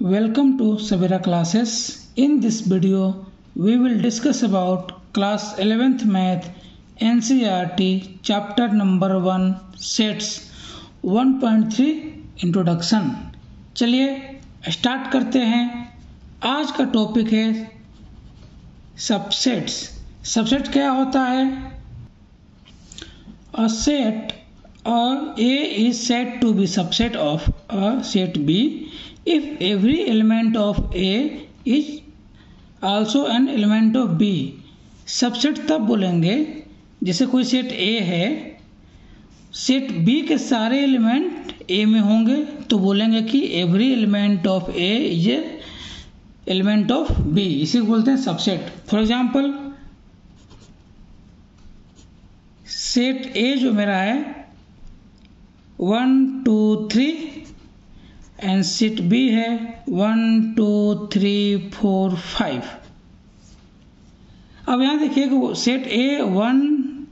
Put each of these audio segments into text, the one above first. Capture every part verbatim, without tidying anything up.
Welcome to SAVERA classes. In this video, we will discuss about class eleventh math N C E R T chapter number one sets one point three introduction. चलिए start करते हैं. आज का topic है subsets. Subset क्या होता है? A set or A is said to be subset of a set B if every element of A is also an element of B. Subset तब बोलेंगे जैसे कोई सेट A है, सेट B के सारे एलिमेंट A में होंगे तो बोलेंगे कि every element of A is an element of B. इसे बोलते हैं subset. For example set A जो मेरा है one two three and set B है one two three four five. अब यहाँ देखिए कि set A one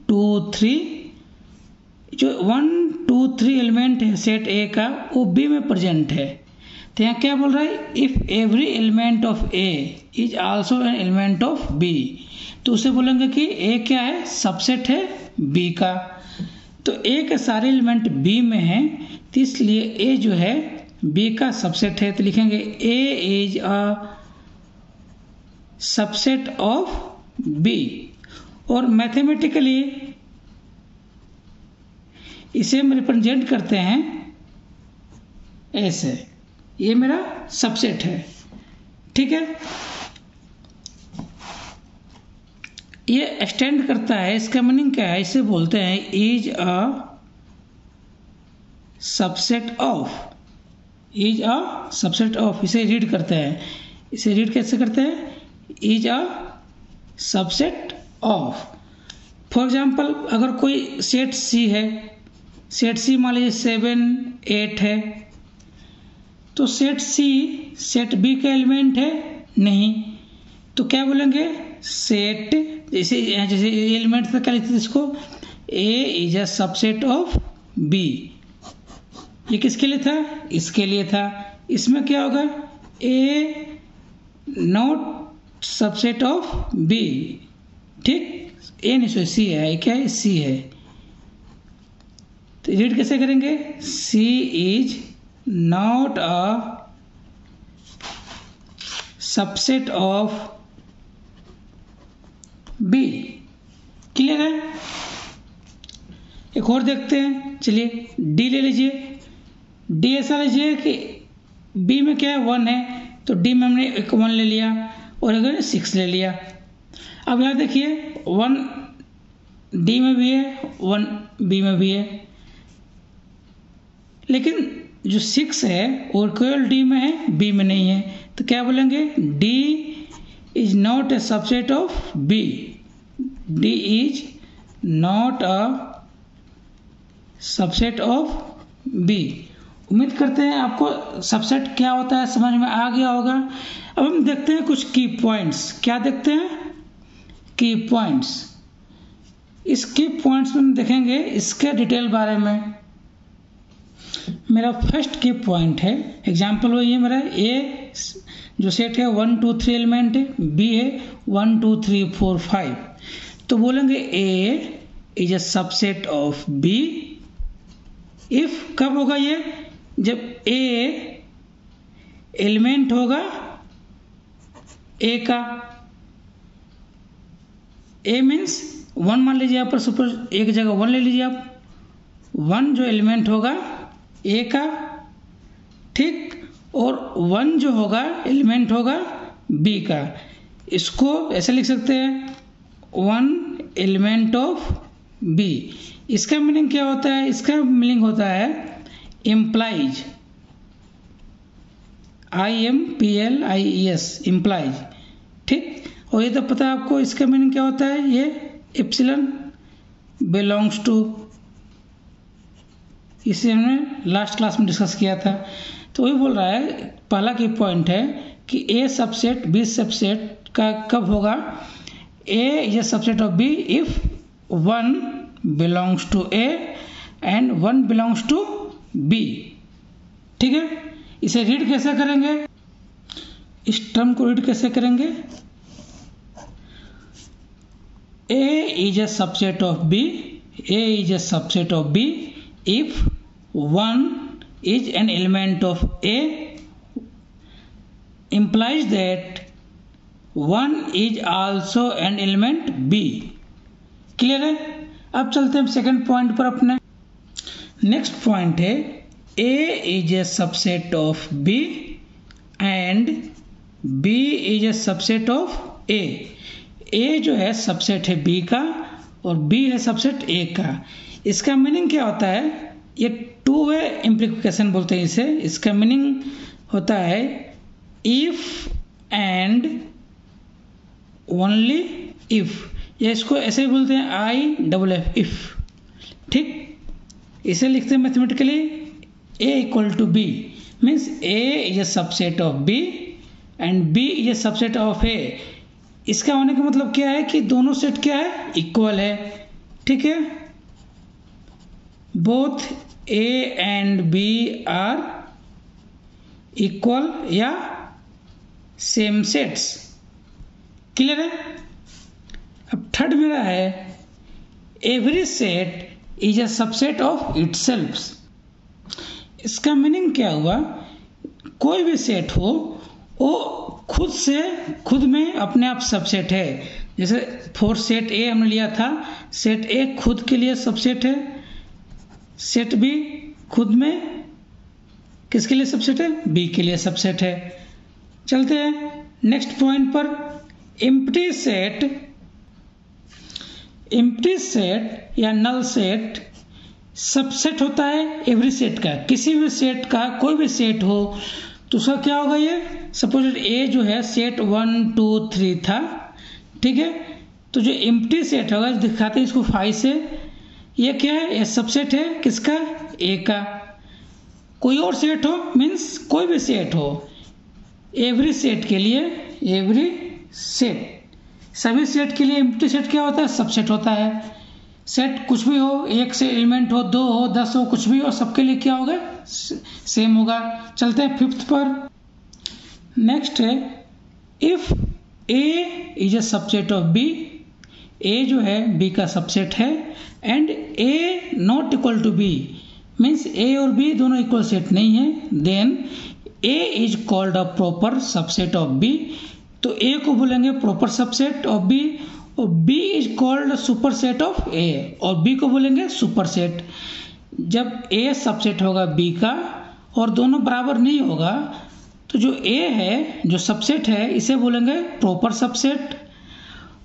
two three जो वन टू थ्री एलिमेंट है सेट A का वो B में प्रेजेंट है. तो यहाँ क्या बोल रहा है? If every element of A is also an element of B, तो उसे बोलेंगे कि A क्या है? सबसेट है B का. तो A के सारे एलिमेंट B में हैं, तो इसलिए A जो है B का सबसेट है. तो लिखेंगे A is a subset of B. और मैथमेटिकली इसे हम रिप्रेजेंट करते हैं ऐसे. ये मेरा सबसेट है, ठीक है. ये स्टैंड करता है. इसका मीनिंग क्या है? इसे बोलते हैं is a subset of. Is a subset of इसे रीड करते हैं. इसे रीड कैसे करते हैं? Is a subset of. For example अगर कोई सेट सी है, सेट सी मान लीजिए सेवन एट है, तो सेट सी सेट बी का एलिमेंट है नहीं, तो क्या बोलेंगे? सेट जैसे जैसे एलिमेंट तक लिखते इसको A is a subset of B. ये किसके लिए था? इसके लिए था. इसमें क्या होगा? A not subset of B, ठीक. A नहीं सो सी है. क्या है? C है. तो रीड कैसे करेंगे? C is not a subset of B. Clear है? एक और देखते हैं. चलिए D ले लीजिए. D ऐसा लीजिए कि B में क्या है? वन है, तो D में हमने एक वन ले लिया और अगर सिक्स ले लिया. अब यहाँ देखिए वन D में भी है, वन B में भी है, लेकिन जो सिक्स है और केवल D में है, B में नहीं है. तो क्या बोलेंगे? D is not a subset of B. D is not a subset of B. उम्मीद करते हैं आपको सबसेट क्या होता है समझ में आ गया होगा. अब हम देखते हैं कुछ की पॉइंट्स. क्या देखते हैं? की पॉइंट्स. इस की पॉइंट्स में हम देखेंगे इसके डिटेल बारे में. मेरा फर्स्ट की पॉइंट है, एग्जाम्पल वही है मेरा. ए जो सेट है वन टू थ्री एलिमेंट है, बी है one two three four five, तो बोलेंगे A is a subset of B. If कब होगा ये? जब ए एलिमेंट होगा ए का. ए मीन्स वन मान लीजिए आप, पर सुपर एक जगह वन ले लीजिए आप. वन जो एलिमेंट होगा ए का, ठीक, और वन जो होगा एलिमेंट होगा बी का. इसको ऐसे लिख सकते हैं वन एलिमेंट ऑफ बी. इसका मीनिंग क्या होता है? इसका मीनिंग होता है implies. I M P L I E S implies, ठीक. और ये तो पता है आपको इसका मीनिंग क्या होता है. ये एप्सिलन बिलोंग्स टू, इसे हमने लास्ट क्लास में डिस्कस किया था. तो वही बोल रहा है, पहला की पॉइंट है कि ए सबसेट बी सबसेट का कब होगा? A is a subset of B if one belongs to A and one belongs to B, ठीक है. इसे रीड कैसे करेंगे? इस टर्म को रीड कैसे करेंगे? A is a subset of B, A is a subset of B if one is an element of A implies that one is also an element B. Clear है? अब चलते हैं सेकेंड पॉइंट पर अपने. Next point है A is a subset of B and B is a subset of A. A जो है subset है B का और B है सबसेट A का. इसका मीनिंग क्या होता है? ये टू वे इम्प्लीकेशन बोलते हैं इसे. इसका मीनिंग होता है इफ एंड ओनली इफ, या इसको ऐसे भी बोलते हैं आई डबल एफ इफ. ठीक, इसे लिखते हैं mathematically A equal to B means A is a subset of B and B is a subset of A. इसका होने का मतलब क्या है कि दोनों सेट क्या है? इक्वल है. ठीक है, both A and B are equal या सेम सेट्स. क्लियर है? अब थर्ड मेरा है every set is a subset of itself. इसका मीनिंग क्या हुआ? कोई भी सेट हो वो खुद से खुद में अपने आप सबसेट है. जैसे फोर सेट ए हमने लिया था, सेट ए खुद के लिए सबसेट है, सेट बी खुद में किसके लिए सबसेट है? बी के लिए सबसेट है. चलते हैं नेक्स्ट पॉइंट पर. एम्प्टी सेट, एम्प्टी सेट या नल सेट सबसेट होता है एवरी सेट का. किसी भी सेट का, कोई भी सेट हो तो उसका क्या होगा? ये सपोज ए जो है सेट वन टू थ्री था, ठीक है, तो जो एम्प्टी सेट होगा दिखाते हैं इसको फाइव से, ये क्या है? ये सबसेट है किसका? ए का. कोई और सेट हो मीन्स कोई भी सेट हो एवरी सेट के लिए, एवरी सेट सभी सेट के लिए एम्प्टी सेट क्या होता है? सबसेट होता है. सेट कुछ भी हो, एक से एलिमेंट हो, दो हो, दस हो, कुछ भी हो, सबके लिए क्या होगा? सेम होगा. चलते हैं फिफ्थ पर. नेक्स्ट है if A is a subset of B, A जो है बी का सबसेट है and A not equal to B means A और बी दोनों इक्वल सेट नहीं है, then A is called a proper subset of B. तो ए को बोलेंगे प्रॉपर सबसेट ऑफ बी और B is called super set of A और B को बोलेंगे सुपर सेट. जब ए सबसेट होगा बी का और दोनों बराबर नहीं होगा तो जो ए है जो सबसेट है इसे बोलेंगे प्रॉपर सबसेट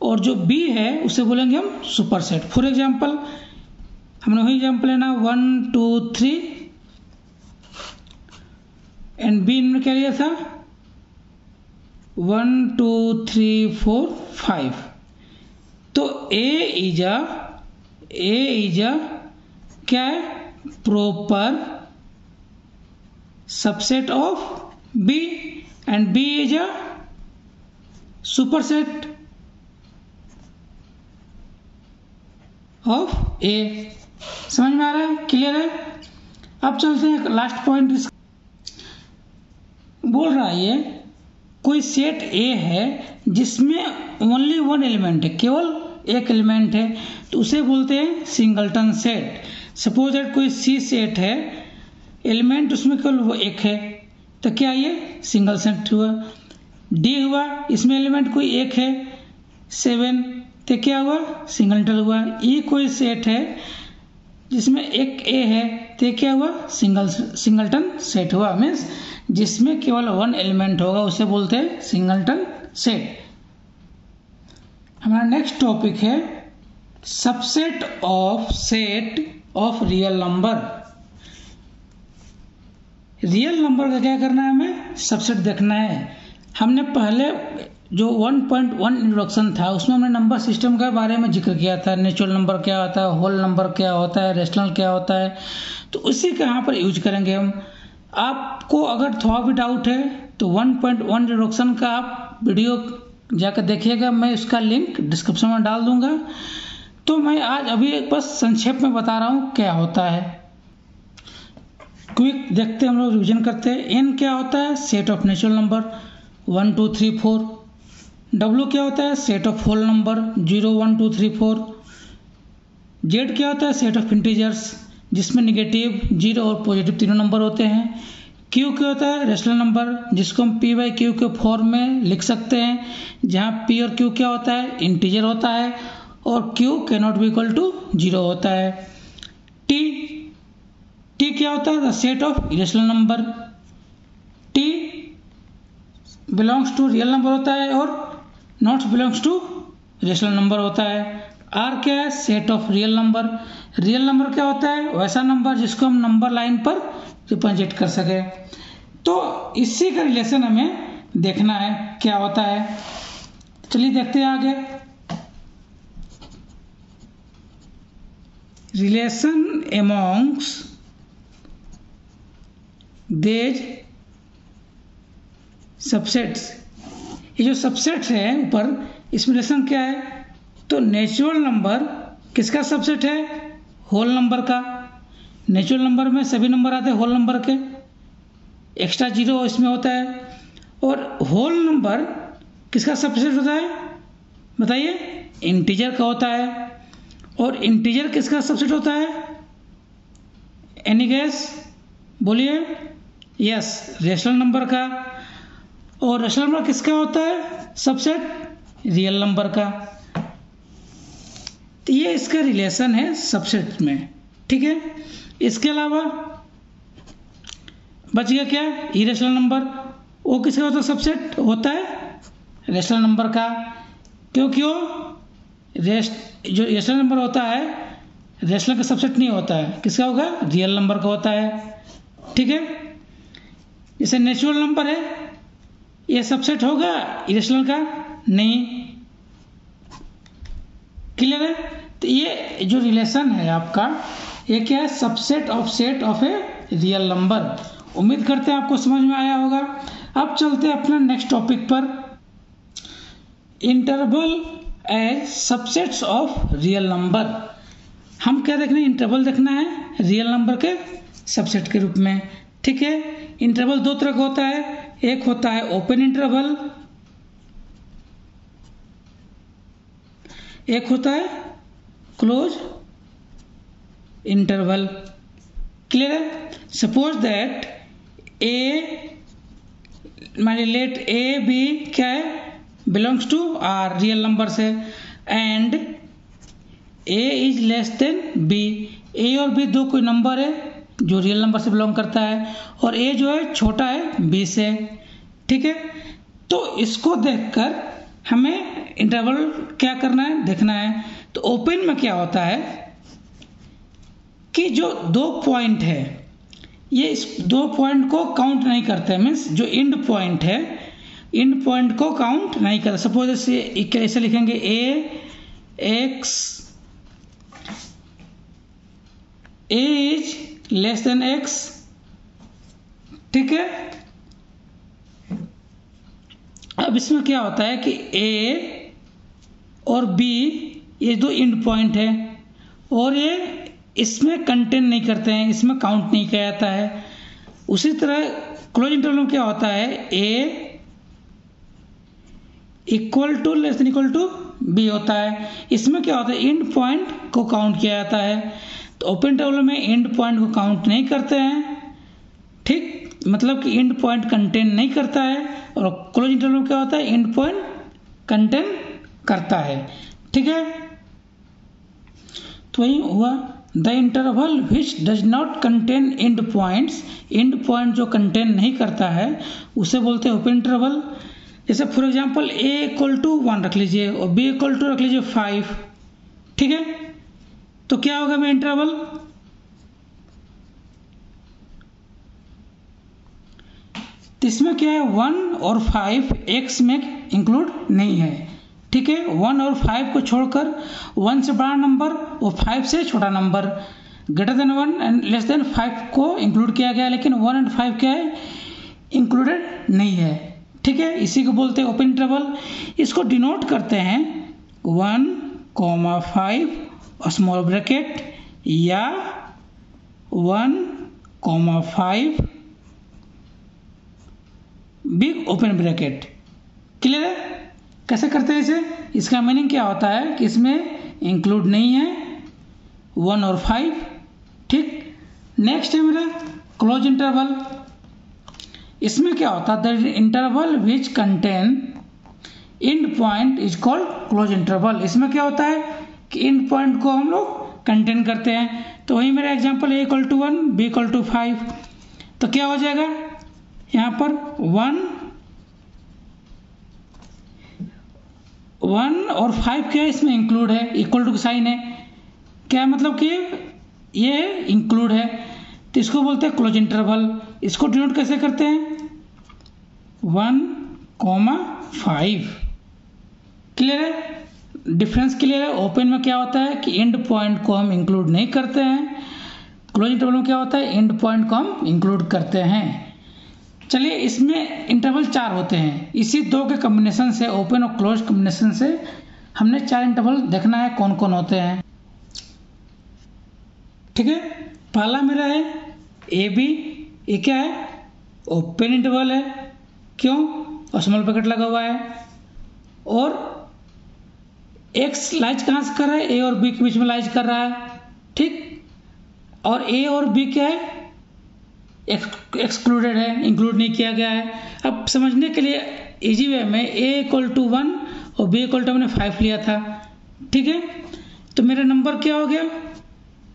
और जो बी है उसे बोलेंगे हम सुपर सेट. फॉर एग्जाम्पल हमने वही एग्जाम्पल लेना one two three and B इनमें क्या लिया था? One two three four five. तो A is a A is a क्या है? Proper subset of B and B is a super set of A. समझ में आ रहा है? क्लियर है? अब चलते हैं लास्ट पॉइंट. बोल रहा है ये कोई सेट ए है जिसमें ओनली वन एलिमेंट है, केवल एक एलिमेंट है, तो उसे बोलते हैं सिंगलटन सेट. सपोज दैट कोई सी सेट है, एलिमेंट उसमें केवल वो एक है, तो क्या ये सिंगल सेट हुआ? डी हुआ, इसमें एलिमेंट कोई एक है सेवन, तो क्या हुआ? सिंगलटन हुआ. ई कोई सेट है जिसमें एक ए है, तो क्या हुआ? सिंगल सिंगलटन सेट हुआ. मीन्स जिसमें केवल वन एलिमेंट होगा उसे बोलते हैं सिंगलटन सेट. हमारा नेक्स्ट टॉपिक है subset of set of real number. Real number का क्या करना है? हमें सबसेट देखना है. हमने पहले जो वन पॉइंट वन इंट्रोडक्शन था उसमें हमने नंबर सिस्टम के बारे में जिक्र किया था. नेचुरल नंबर क्या होता है, होल नंबर क्या होता है, रेशनल क्या होता है, तो उसी का यहाँ पर यूज करेंगे हम. आपको अगर थोड़ा भी डाउट है तो वन पॉइंट वन इंट्रोडक्शन का आप वीडियो जाकर देखिएगा, मैं उसका लिंक डिस्क्रिप्शन में डाल दूंगा. तो मैं आज अभी बस संक्षेप में बता रहा हूँ क्या होता है. क्विक देखते हम लोग रिविजन करते हैं. एन क्या होता है? Set of natural number. One two three four. W क्या होता है? Set of whole number zero one two three four. Z क्या होता है? सेट ऑफ इंटीजर्स जिसमें निगेटिव, जीरो और पॉजिटिव तीनों नंबर होते हैं। Q क्या होता है? रेशनल नंबर जिसको हम P बाई क्यू के फॉर्म में लिख सकते हैं, जहाँ P और Q क्या होता है? इंटीजर होता है और Q cannot be equal to zero होता है। T T क्या होता है? The set of irrational number. T belongs to real number होता है और not belongs to rational number होता है। आर क्या है? Set of real number. Real number क्या होता है? वैसा नंबर जिसको हम नंबर लाइन पर रिप्रेजेंट कर सके। तो इसी का रिलेशन हमें देखना है क्या होता है। चलिए देखते हैं आगे। रिलेशन एमोंग्स देज सबसेट्स, ये जो सबसेट्स है ऊपर, इसमें रिलेशन क्या है? तो नेचुरल नंबर किसका सबसेट है? होल नंबर का। नेचुरल नंबर में सभी नंबर आते हैं होल नंबर के, एक्स्ट्रा जीरो इसमें होता है। और होल नंबर किसका सबसेट होता है? बताइए, इंटीजर का होता है। और इंटीजर किसका सबसेट होता है? एनी गैस बोलिए। यस, रेशनल नंबर का। और रेशनल नंबर किसका होता है सबसेट? रियल नंबर का। तो ये इसका रिलेशन है सबसेट में, ठीक है। इसके अलावा बच गया क्या? Irrational number. वो किसका होता है सबसेट? होता है रेशनल नंबर का, क्योंकि वो रेश जो रेशनल नंबर होता है रेशनल का सबसेट नहीं होता है। किसका होगा? रियल नंबर का होता है, ठीक है। जैसे नेचुरल नंबर है, ये सबसेट होगा इरेशनल का नहीं। क्लियर है? तो ये जो रिलेशन है आपका, ये क्या है? Subset of set of a real number. उम्मीद करते हैं आपको समझ में आया होगा। अब चलते हैं अपना नेक्स्ट टॉपिक पर, interval as subsets of real number. हम क्या देखना है? इंटरवल देखना है रियल नंबर के सबसेट के रूप में, ठीक है। इंटरवल दो तरह का होता है, एक होता है ओपन इंटरवल, एक होता है क्लोज इंटरवल। क्लियर है? सपोज दैट ए, मान लीजिए लेट ए बी क्या है? Belongs to R, real number से, and A is less than B. ए और बी दो कोई नंबर है जो रियल नंबर से बिलोंग करता है, और ए जो है छोटा है बी से, ठीक है। तो इसको देखकर हमें इंटरवल क्या करना है? देखना है। तो ओपन में क्या होता है कि जो दो पॉइंट है, ये इस दो पॉइंट को काउंट नहीं करते, मीन्स जो एंड पॉइंट है, एंड पॉइंट को काउंट नहीं करते। सपोज इसे कैसे लिखेंगे? ए x, A is less than x, ठीक है। अब इसमें क्या होता है कि ए और बी ये दो एंड पॉइंट है, और ये इसमें कंटेन नहीं करते हैं, इसमें काउंट नहीं किया जाता है। उसी तरह क्लोज इंटरवल में क्या होता है? ए equal to less than equal to B होता है, इसमें क्या होता है? एंड पॉइंट को काउंट किया जाता है। तो ओपन इंटरवल में एंड पॉइंट को काउंट नहीं करते हैं, ठीक, मतलब कि एंड पॉइंट कंटेन नहीं करता है। और क्लोज इंटरवल में क्या होता है? एंड पॉइंट कंटेन करता है, ठीक है। तो वही हुआ the interval which does not contain end points, end point जो कंटेन नहीं करता है उसे बोलते हैं ओपन इंटरवल। जैसे for example a equal to one रख लीजिए और b इक्वल टू रख लीजिए फाइव, ठीक है। तो क्या होगा मेरा इंटरवल? इसमें क्या है? वन और फाइव एक्स में इंक्लूड नहीं है, ठीक है। वन और फाइव को छोड़कर वन से बड़ा नंबर और फाइव से छोटा number, greater than one and less than five को इंक्लूड किया गया, लेकिन वन एंड फाइव क्या है? इंक्लूडेड नहीं है, ठीक है। इसी को बोलते हैं ओपन इंटरवल। इसको डिनोट करते हैं वन कॉमा फाइव और स्मॉल ब्रैकेट, या one comma five big open bracket. Clear है कैसे करते हैं इसे। इसका मीनिंग क्या होता है कि इसमें इंक्लूड नहीं है वन और फाइव। ठीक, नेक्स्ट है मेरा क्लोज इंटरवल। इसमें क्या होता है the interval which contain end point is called close interval. इसमें क्या होता है कि एंड पॉइंट को हम लोग कंटेन करते हैं। तो वही मेरा example A equal to one B equal to five, तो क्या हो जाएगा यहाँ पर वन वन और फाइव क्या है इसमें इंक्लूड है, इक्वल टू साइन है, क्या मतलब कि ये इंक्लूड है, तो इसको बोलते हैं क्लोज इंटरवल। इसको डिनोट कैसे करते हैं वन कोमा फाइव। क्लियर है, डिफरेंस क्लियर है। ओपन में क्या होता है कि एंड पॉइंट को हम इंक्लूड नहीं करते हैं, क्लोज इंटरवल में क्या होता है एंड पॉइंट को हम इंक्लूड करते हैं। चलिए, इसमें इंटरवल चार होते हैं, इसी दो के कॉम्बिनेशन से, ओपन और क्लोज कॉम्बिनेशन से हमने चार इंटरवल देखना है कौन कौन होते हैं। ठीक है, पहला मेरा है ए बी, ये क्या है ओपन इंटरवल है, क्यों और स्मॉल ब्रैकेट लगा हुआ है, और एक्स लाइज कहाँ से कर रहा है ए और बी के बीच में लाइज कर रहा है। ठीक, और ए और बी क्या है एक्सक्लूडेड है, इंक्लूड नहीं किया गया है। अब समझने के लिए इजी वे में ए इक्वल टू वन और बी इक्वल टू हमने फाइव लिया था। ठीक है, तो मेरा नंबर क्या हो गया,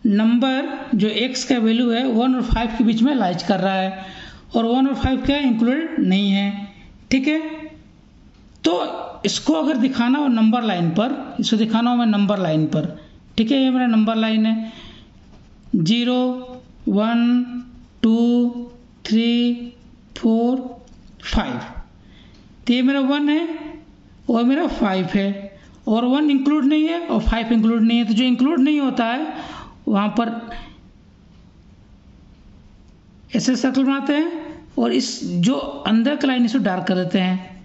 नंबर जो एक्स का वैल्यू है वन और फाइव के बीच में लाइज कर रहा है, और वन और फाइव क्या है इंक्लूडेड नहीं है। ठीक है, तो इसको अगर दिखाना हो नंबर लाइन पर, इसको दिखाना हो मैं नंबर लाइन पर। ठीक है, ये मेरा नंबर लाइन है zero one two three four five, तो ये मेरा वन है और मेरा फाइव है, और वन इंक्लूड नहीं है और फाइव इंक्लूड नहीं है, तो जो इंक्लूड नहीं होता है वहाँ पर ऐसे सर्कल बनाते हैं और इस जो अंदर का लाइन इसको डार्क कर देते हैं।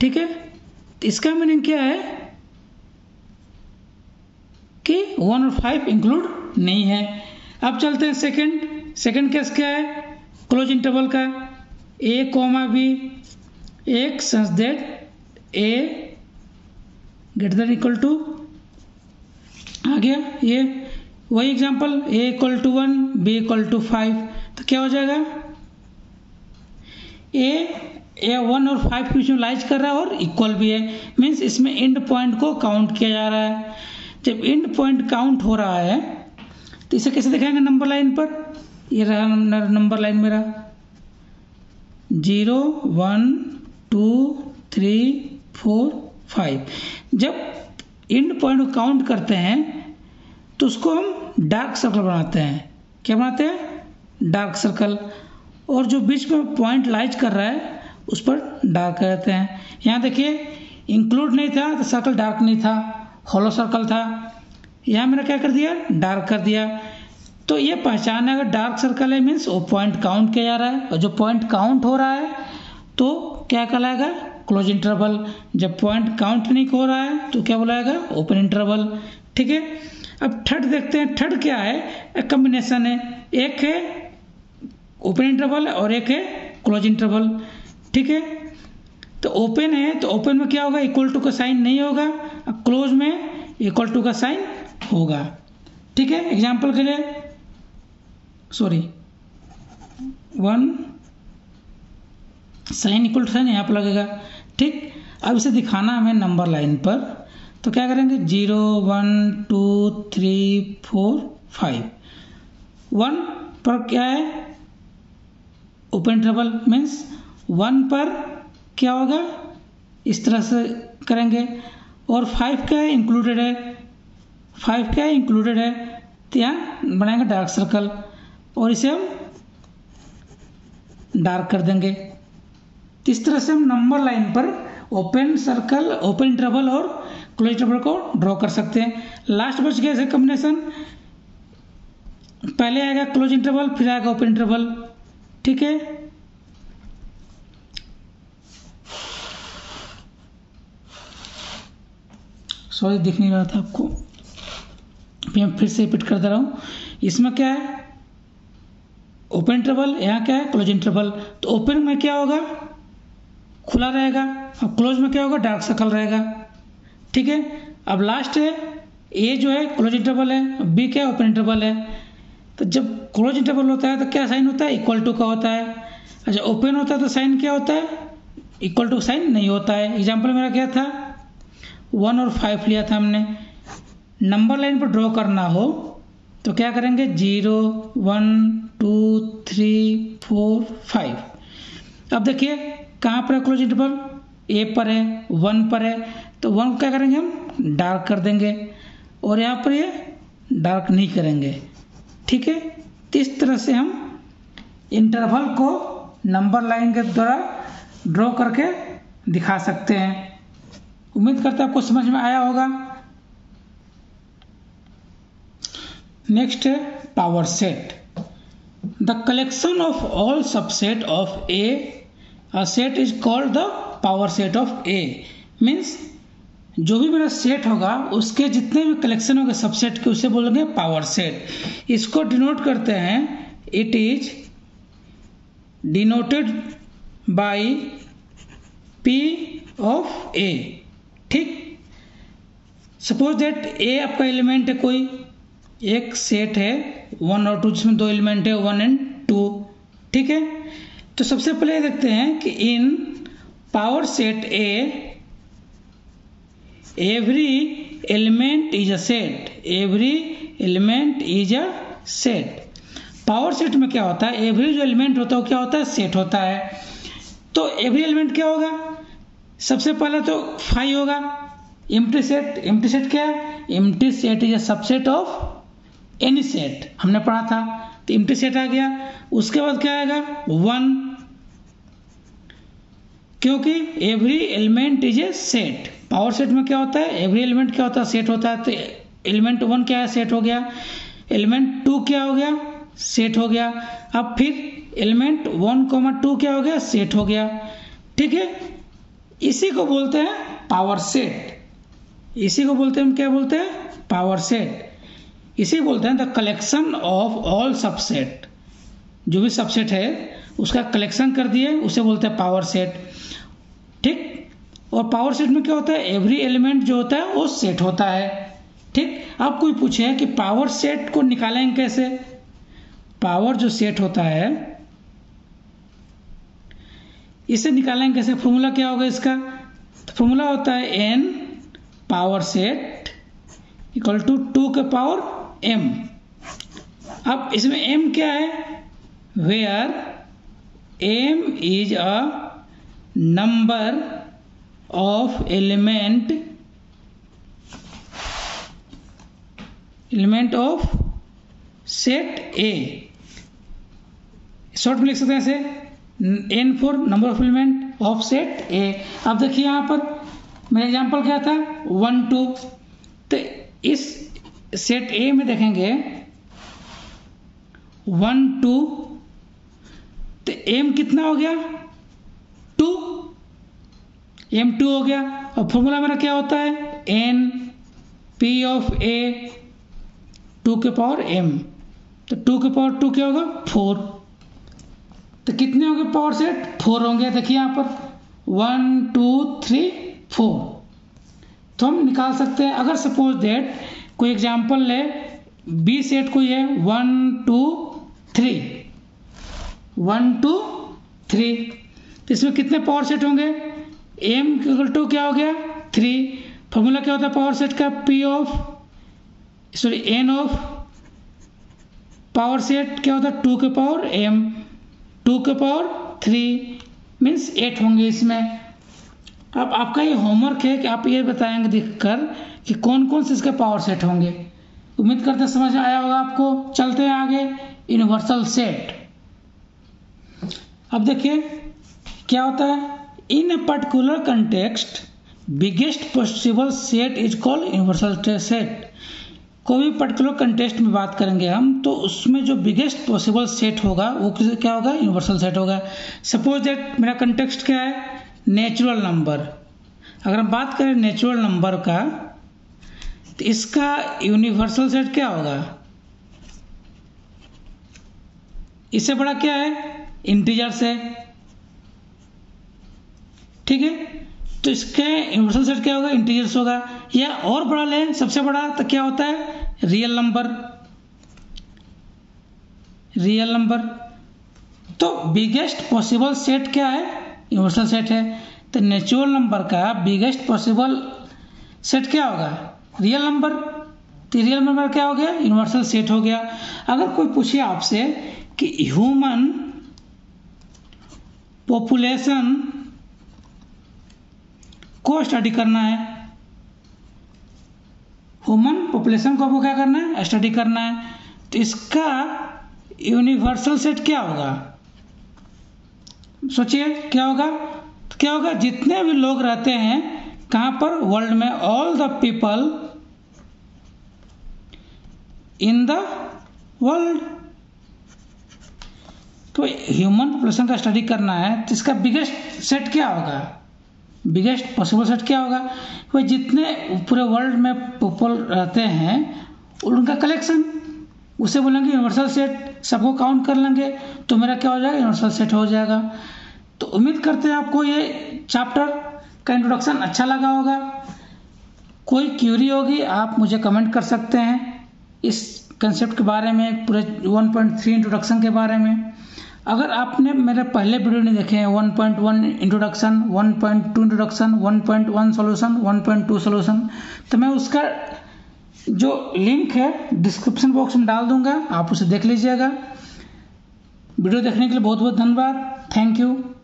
ठीक है, तो इसका मीनिंग क्या है कि वन और फाइव इंक्लूड नहीं है। अब चलते हैं सेकंड, सेकंड केस क्या है क्लोज इंटरवल का, ए कोमा बी एक such that A greater than equal to आ गया, ये वही example A equal to one B equal to five, तो क्या हो जाएगा ए ए वन और फाइव के बीच में लाइज कर रहा है और इक्वल भी है, मीन्स इसमें एंड पॉइंट को काउंट किया जा रहा है। जब एंड पॉइंट काउंट हो रहा है तो इसे कैसे दिखाएंगे नंबर लाइन पर, ये रहा नंबर लाइन मेरा zero one two three four five. जब एंड पॉइंट को काउंट करते हैं तो उसको हम डार्क सर्कल बनाते हैं, क्या बनाते हैं डार्क सर्कल, और जो बीच में पॉइंट लाइज कर रहा है उस पर डार्क रहते हैं। यहाँ देखिए इंक्लूड नहीं था तो सर्कल डार्क नहीं था, हॉलो सर्कल था, यहाँ मैंने क्या कर दिया डार्क कर दिया, तो ये पहचान है अगर डार्क सर्कल है मीन्स वो पॉइंट काउंट किया जा रहा है, और जो पॉइंट काउंट हो रहा है तो क्या कहलाएगा क्लोज इंटरवल, जब पॉइंट काउंट नहीं हो रहा है तो क्या बुलाएगा ओपन इंटरवल। ठीक है, अब थर्ड देखते हैं, थर्ड क्या है कॉम्बिनेशन है, एक है ओपन इंटरवल और एक है क्लोज इंटरवल। ठीक है, तो ओपन है तो ओपन में क्या होगा इक्वल टू का साइन नहीं होगा, अब क्लोज में इक्वल टू का साइन होगा। ठीक है, एग्जांपल के लिए sorry one sign equal to sign यहाँ पर लगेगा। ठीक, अब इसे दिखाना हमें नंबर लाइन पर, तो क्या करेंगे zero one two three four five, one पर क्या है ओपन इंटरवल मीन्स वन पर क्या होगा इस तरह से करेंगे, और फाइव क्या है इंक्लूडेड है, फाइव क्या है इंक्लूडेड है, तो यहाँ बनाएंगे डार्क सर्कल और इसे हम डार्क कर देंगे। तो इस तरह से हम नंबर लाइन पर ओपन सर्कल, ओपन इंटरवल और क्लोज इंटरवल को ड्रॉ कर सकते हैं। लास्ट बच गया ऐसे कॉम्बिनेशन, पहले आएगा क्लोज इंटरवल फिर आएगा ओपन इंटरवल। ठीक है, सॉरी दिख नहीं रहा था आपको, मैं फिर से रिपीट करता रहा हूँ, इसमें क्या है ओपन इंटरवल, यहाँ क्या है क्लोज इंटरवल, तो ओपन में क्या होगा खुला रहेगा और क्लोज में क्या होगा, डार्क सर्कल रहेगा। ठीक है, अब लास्ट है ए जो है क्लोज इंटरवल है, बी क्या ओपन इंटरवल है। तो जब क्लोज इंटरवल होता है तो क्या साइन होता है, इक्वल टू का होता है। अच्छा, ओपन होता है तो साइन क्या होता है, इक्वल टू साइन नहीं होता है। एग्जाम्पल मेरा क्या था, वन और फाइव लिया था हमने। नंबर लाइन पर ड्रॉ करना हो तो क्या करेंगे, zero one two three four five. अब देखिए कहाँ पर है क्लोज इंटरवल, ए पर है, वन पर है, तो वन क्या करेंगे हम डार्क कर देंगे और यहाँ पर ये डार्क नहीं करेंगे। ठीक है, तो इस तरह से हम इंटरवल को नंबर लाइन के द्वारा ड्रॉ करके दिखा सकते हैं। उम्मीद करते हैं आपको समझ में आया होगा। नेक्स्ट है power set. The collection of all subset of a a set is called the power set of A. Means जो भी मेरा सेट होगा उसके जितने भी कलेक्शन होंगे सबसेट के उसे बोलेंगे पावर सेट। इसको डिनोट करते हैं, it is denoted by P of ए। ठीक, सपोज दैट ए आपका एलिमेंट है, कोई एक सेट है वन और टू, जिसमें दो एलिमेंट है वन एंड टू। ठीक है, तो सबसे पहले देखते हैं कि in power set A every element is a set, every element is a set। Power set में क्या होता है, एवरी जो एलिमेंट होता है वो क्या होता है, सेट होता है। तो एवरी एलिमेंट क्या होगा, सबसे पहला तो फाइव होगा। एम्प्टी सेट, एम्प्टी सेट क्या है, empty set is a subset of any set, हमने पढ़ा था। तो एम्प्टी सेट आ गया। उसके बाद क्या आएगा, वन, क्योंकि every element is a set. Power set में क्या होता है, एवरी एलिमेंट क्या होता है, सेट होता है। तो एलिमेंट वन क्या है, सेट हो गया। एलिमेंट टू क्या हो गया, सेट हो गया। अब फिर एलिमेंट वन कॉमा टू क्या हो गया, सेट हो गया। ठीक है, इसी को बोलते हैं पावर सेट। इसी को बोलते हैं हम क्या बोलते हैं, पावर सेट। इसी बोलते हैं the collection of all subset. जो भी सबसेट है उसका कलेक्शन कर दिए उसे बोलते हैं पावर सेट। ठीक, और पावर सेट में क्या होता है, एवरी एलिमेंट जो होता है वो सेट होता है। ठीक, अब कोई पूछे कि पावर सेट को निकालेंगे कैसे। पावर जो सेट होता है इसे निकालेंगे कैसे, फॉर्मूला क्या होगा इसका, तो फॉर्मूला होता है N power set equal to two के पावर एम। अब इसमें एम क्या है, where M is a number of element, element of set A. Short में लिख सकते हैं ऐसे, N for number of element of set A. अब देखिए यहां पर मेरा एग्जांपल क्या था, वन टू। तो इस सेट ए में देखेंगे वन टू, तो एम कितना हो गया, टू, एम टू हो गया। और फॉर्मूला मेरा क्या होता है, N P of A two के पावर एम। तो टू के पावर टू क्या होगा, फोर। तो कितने हो गए पावर सेट, फोर होंगे। देखिए यहाँ पर वन टू थ्री फोर, तो हम निकाल सकते हैं। अगर सपोज दैट कोई एग्जाम्पल ले, बी सेट कोई है one two three, one two three, तो इसमें कितने पावर सेट होंगे, एम इक्वल टू क्या हो गया, थ्री। फॉर्मूला क्या होता है पावर सेट का, P of sorry N of power set क्या होता है, टू के पावर एम, टू के पावर थ्री, मीन्स एट होंगे इसमें। अब आपका ये होमवर्क है कि आप ये बताएंगे देखकर कि कौन कौन से इसके पावर सेट होंगे। उम्मीद करते समझ आया होगा आपको। चलते हैं आगे, यूनिवर्सल सेट। अब देखिए क्या होता है, in a particular context biggest possible set is called universal set. कोई भी पर्टिकुलर कंटेक्स्ट में बात करेंगे हम तो उसमें जो बिगेस्ट पॉसिबल सेट होगा वो क्या होगा, यूनिवर्सल सेट होगा। सपोज दैट मेरा कंटेक्स्ट क्या है, नेचुरल नंबर। अगर हम बात करें नेचुरल नंबर का तो इसका यूनिवर्सल सेट क्या होगा, इससे बड़ा क्या है, इंटीजर्स है। ठीक है, तो इसके यूनिवर्सल सेट क्या होगा, इंटीजर्स होगा। या और बड़ा लें सबसे बड़ा तो क्या होता है, रियल नंबर, रियल नंबर। तो बिगेस्ट पॉसिबल सेट क्या है, यूनिवर्सल सेट है। तो नेचुरल नंबर का बिगेस्ट पॉसिबल सेट क्या होगा, रियल नंबर। तो रियल नंबर क्या हो गया, यूनिवर्सल सेट हो गया। अगर कोई पूछे आपसे कि ह्यूमन पॉपुलेशन को स्टडी करना है, ह्यूमन पॉपुलेशन को आपको क्या करना है, स्टडी करना है, तो इसका यूनिवर्सल सेट क्या होगा, सोचिए क्या होगा। तो क्या होगा, जितने भी लोग रहते हैं कहां पर, वर्ल्ड में, all the people in the world. तो ह्यूमन पॉपुलेशन का स्टडी करना है, तो इसका बिगेस्ट सेट क्या होगा, बिगेस्ट पॉसिबल सेट क्या होगा, वह जितने पूरे वर्ल्ड में पीपल रहते हैं उनका कलेक्शन, उसे बोलेंगे यूनिवर्सल सेट। सबको काउंट कर लेंगे तो मेरा क्या हो जाएगा, यूनिवर्सल सेट हो जाएगा। तो उम्मीद करते हैं आपको ये चैप्टर का इंट्रोडक्शन अच्छा लगा होगा। कोई क्यूरी होगी आप मुझे कमेंट कर सकते हैं इस कंसेप्ट के बारे में, पूरे वन पॉइंट थ्री इंट्रोडक्शन के बारे में। अगर आपने मेरे पहले वीडियो नहीं देखे हैं, one point one introduction, one point two introduction, one point one solution, one point two solution, तो मैं उसका जो लिंक है डिस्क्रिप्शन बॉक्स में डाल दूंगा, आप उसे देख लीजिएगा। वीडियो देखने के लिए बहुत बहुत धन्यवाद, थैंक यू।